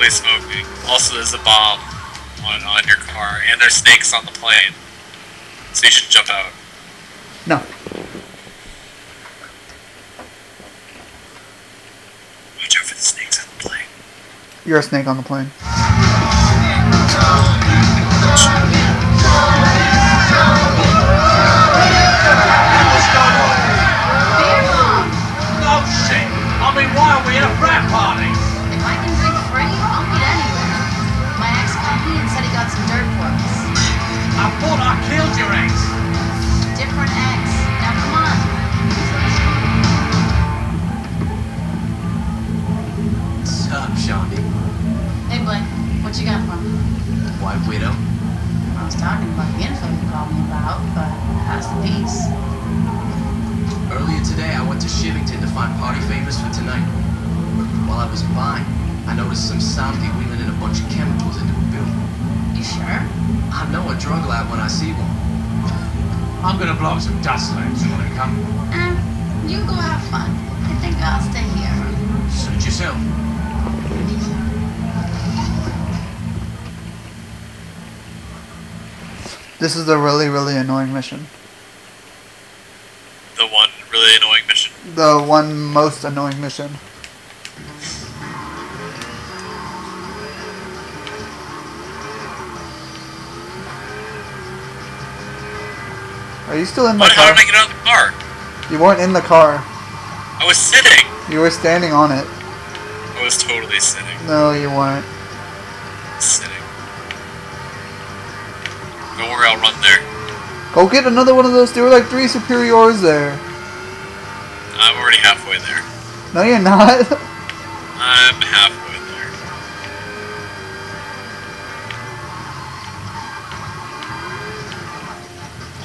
definitely smoking. Also, there's a bomb on your car, and there's snakes on the plane. So you should jump out. No. Watch out for the snakes on the plane. You're a snake on the plane. What you got for me? White Widow. I was talking about the info you called me about, but how's the piece? Earlier today, I went to Shivington to find party favors for tonight. While I was buying, I noticed some zombie wheeling in a bunch of chemicals into the building. You sure? I know a drug lab when I see one. I'm gonna blow some dust lamps. You wanna come? You go have fun. I think I'll stay here. Suit yourself. This is a really, really annoying mission. The one really annoying mission? The one most annoying mission. Are you still in my car? How did I get out of the car? You weren't in the car. I was sitting. You were standing on it. I was totally sitting. No, you weren't. Sitting. Don't worry, I'll run there. Go get another one of those. There were like 3 superiors there. I'm already halfway there. No, you're not. I'm halfway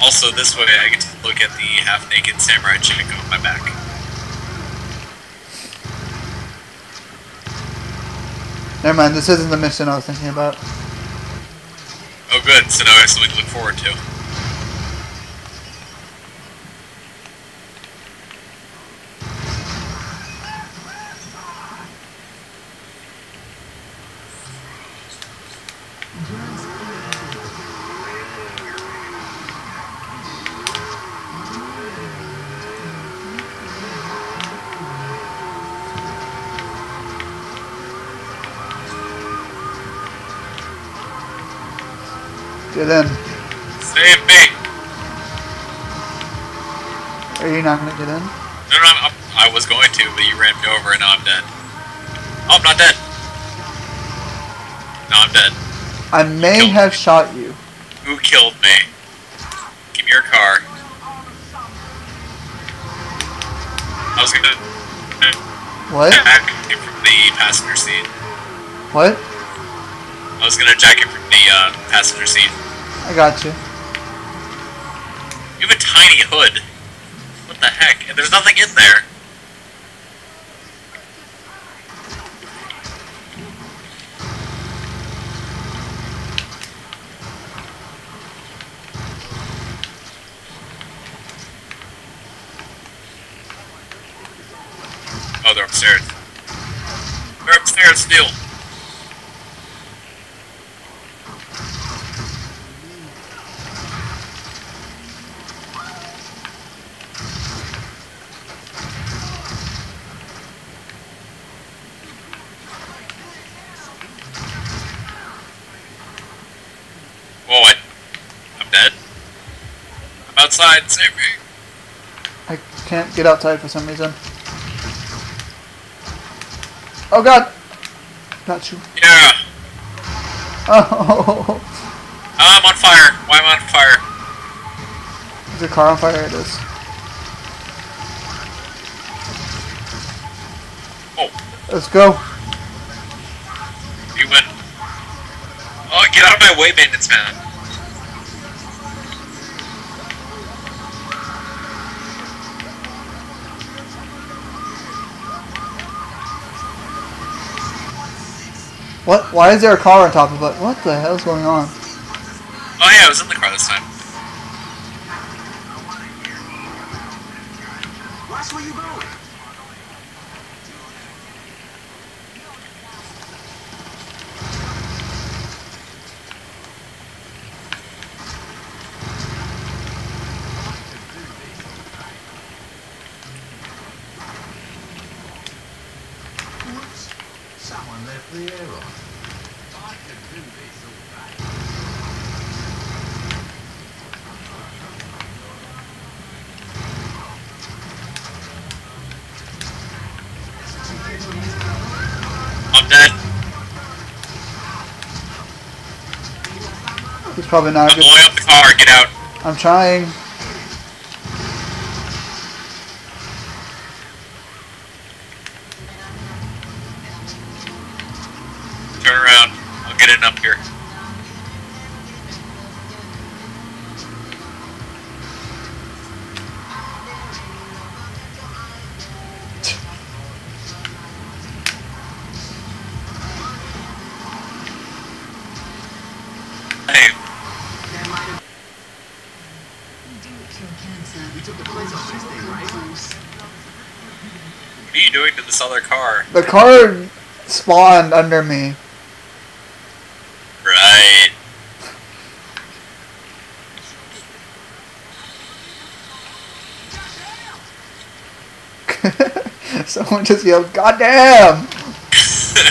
there. Also, this way I get to look at the half-naked samurai chick on my back. Never mind, this isn't the mission I was thinking about. Oh good, so now I have something to look forward to. Get in. Save me! Are you not gonna get in? No, no, I was going to, but you ran me over and now I'm dead. Oh, I'm not dead! No, I'm dead. I may have shot you. Who killed me? Give me your car. I was gonna... What? Jack it from the passenger seat. What? I was gonna jack it from the passenger seat. I got you. You have a tiny hood. What the heck? And there's nothing in there. Oh, they're upstairs. They're upstairs still. Oh, I'm dead. I'm outside, save me. I can't get outside for some reason. Oh god! Got you. Yeah! Oh! I'm on fire! Why am I on fire? Is your car on fire? It is. Oh. Let's go. You win. Oh, get out of my way, bandits, man. What? Why is there a car on top of it? What the hell's going on? Oh yeah, I was in the car this time. Watch where you going. Vieira. He's probably not. I'm blowing up the car. Get out. I'm trying. Turn around. I'll get it up here. What are you doing to this other car? The car spawned under me. Right. Someone just yelled, "God damn!" Well,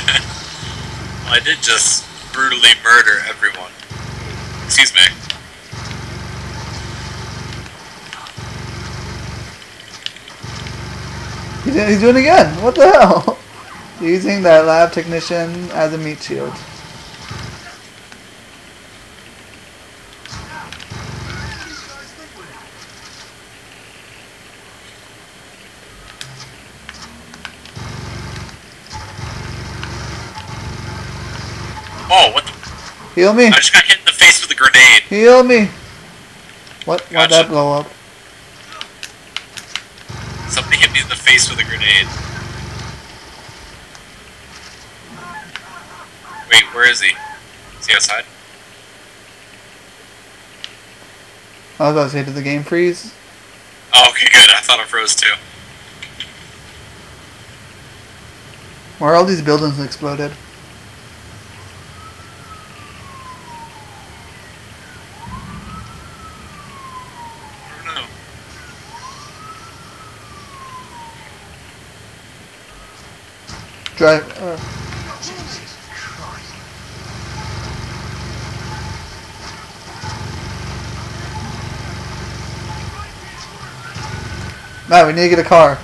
I did just brutally murder everyone. Excuse me. He's doing it again. What the hell? Using that lab technician as a meat shield. Oh, what the? Heal me. I just got hit in the face with a grenade. Heal me. What? Gotcha. Why'd that blow up? Somebody hit me in the face with a grenade. Wait, where is he? Is he outside? I was about to say, did the game freeze? Oh, okay, good. I thought it froze too. Why are all these buildings exploded? Drive. Jesus Christ. Matt, we need to get a car.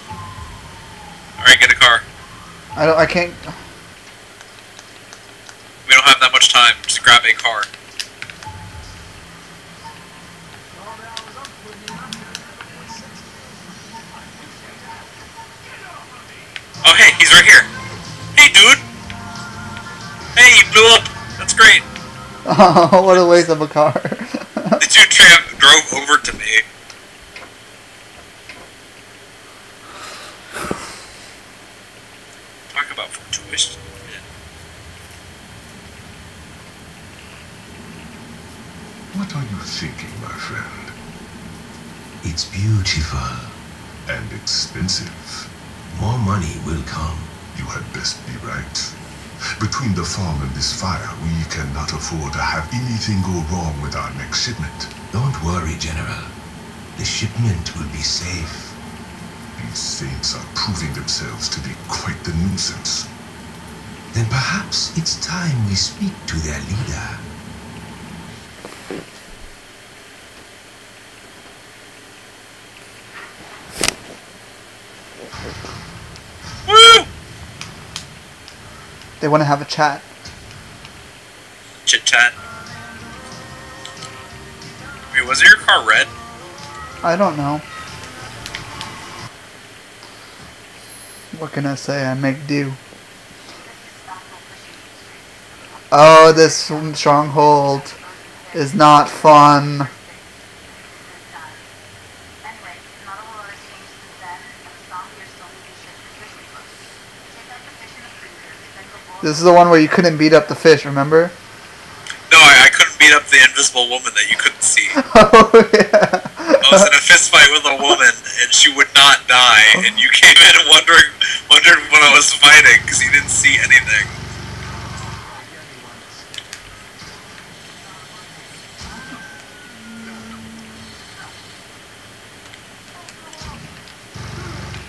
All right, get a car. I can't. We don't have that much time. Just grab a car. Oh, hey, he's right here. Hey, dude. Hey, you blew up. That's great. Oh, what a waste of a car. The two tramp drove over to me. Talk about fortuitous. What are you thinking, my friend? It's beautiful. And expensive. More money will come. You had best be right. Between the farm and this fire, we cannot afford to have anything go wrong with our next shipment. Don't worry, General. The shipment will be safe. These saints are proving themselves to be quite the nuisance. Then perhaps it's time we speak to their leader. They want to have a chat. Chit chat. Wait, was your car red? I don't know. What can I say? I make do. Oh, this stronghold is not fun. This is the one where you couldn't beat up the fish, remember? No, I couldn't beat up the invisible woman that you couldn't see. Oh, yeah. I was in a fist fight with a woman, and she would not die, and you came in wondering what I was fighting, because you didn't see anything.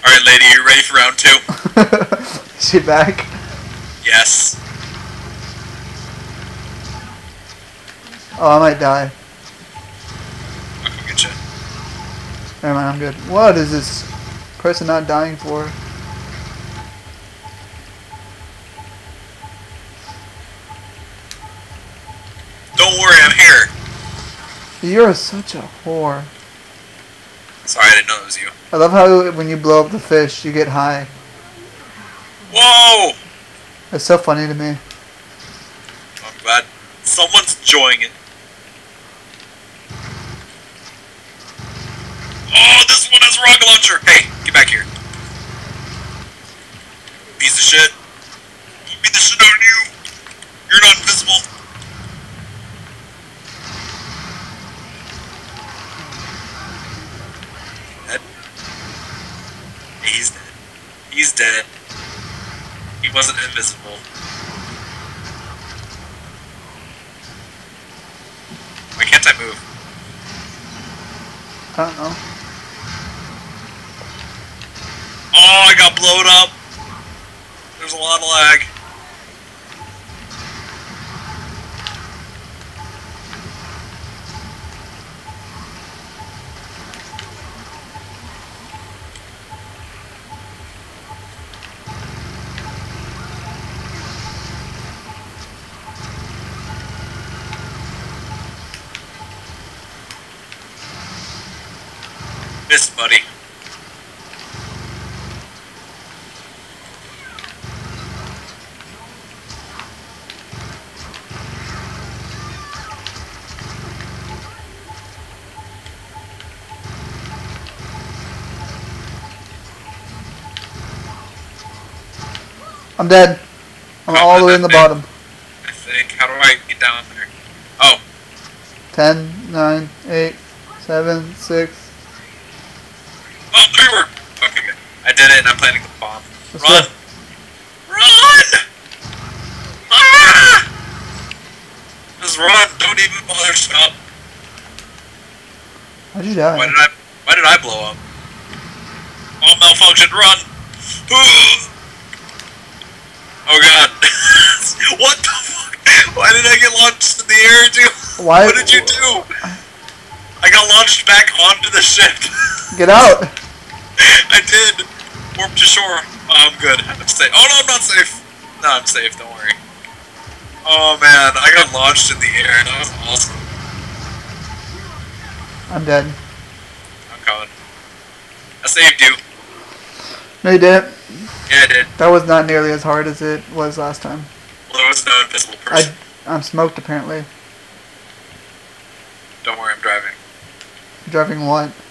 Alright, lady, you ready for round 2? Is she back? Yes. Oh, I might die. I'll come get you. Never mind, I'm good. What is this person not dying for? Don't worry, I'm here. You're such a whore. Sorry, I didn't know it was you. I love how when you blow up the fish, you get high. Whoa! It's so funny to me. I'm glad someone's enjoying it. Oh, this one has a rocket launcher! Hey, get back here. Piece of shit. I'll beat the shit out of you. You're not invisible. Dead. He's dead. He's dead. He wasn't invisible. Why can't I move? I don't know. Oh, I got blown up. There's a lot of lag. Miss, buddy. I'm dead. I'm all the way in the bottom. I think. How do I get down there? Oh. 10, 9, 8, 7, 6. Oh, there you were! Okay, good. I did it and I'm planting the bomb. Let's run! Go. Run! Ah! Just run! Don't even bother stop. How'd you die? Why did I blow up? All malfunctioned, run! Oh god. What the fuck? Why did I get launched in the air, dude? Why? What did you do? I got launched back onto the ship. Get out! I did! Warp to shore. Oh, I'm good. I'm safe. Oh no, I'm not safe! No, I'm safe, don't worry. Oh man, I got launched in the air. That was awesome. I'm dead. I'm coming. I saved you. No, you didn't. Yeah, I did. That was not nearly as hard as it was last time. Well, there was no invisible person. I'm smoked, apparently. Don't worry, I'm driving. You're driving what?